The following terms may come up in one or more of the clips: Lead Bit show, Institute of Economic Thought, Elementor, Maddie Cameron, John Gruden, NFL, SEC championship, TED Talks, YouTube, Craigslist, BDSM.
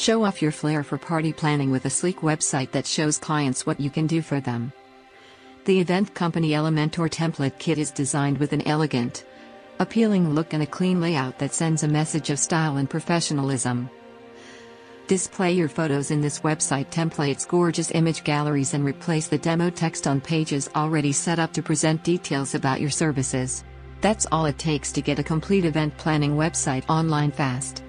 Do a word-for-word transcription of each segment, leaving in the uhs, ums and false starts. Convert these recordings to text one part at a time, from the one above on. Show off your flair for party planning with a sleek website that shows clients what you can do for them. The event company Elementor template kit is designed with an elegant, appealing look and a clean layout that sends a message of style and professionalism. Display your photos in this website template's gorgeous image galleries and replace the demo text on pages already set up to present details about your services. That's all it takes to get a complete event planning website online fast.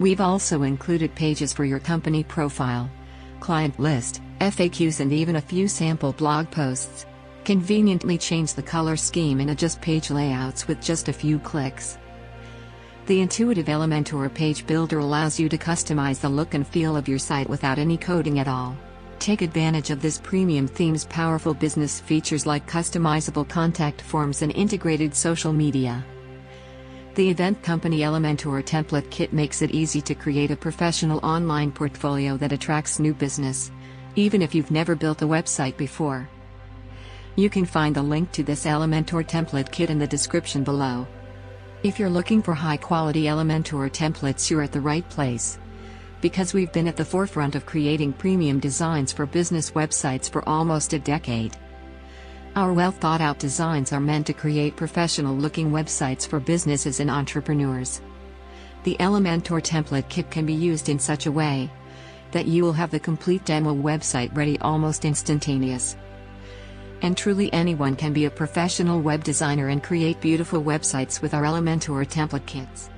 We've also included pages for your company profile, client list, F A Qs and even a few sample blog posts. Conveniently change the color scheme and adjust page layouts with just a few clicks. The intuitive Elementor page builder allows you to customize the look and feel of your site without any coding at all. Take advantage of this premium theme's powerful business features like customizable contact forms and integrated social media. The event company Elementor template kit makes it easy to create a professional online portfolio that attracts new business, even if you've never built a website before. You can find the link to this Elementor template kit in the description below. If you're looking for high-quality Elementor templates, you're at the right place, because we've been at the forefront of creating premium designs for business websites for almost a decade. Our well-thought-out designs are meant to create professional-looking websites for businesses and entrepreneurs. The Elementor template kit can be used in such a way that you will have the complete demo website ready almost instantaneous. And truly anyone can be a professional web designer and create beautiful websites with our Elementor template kits.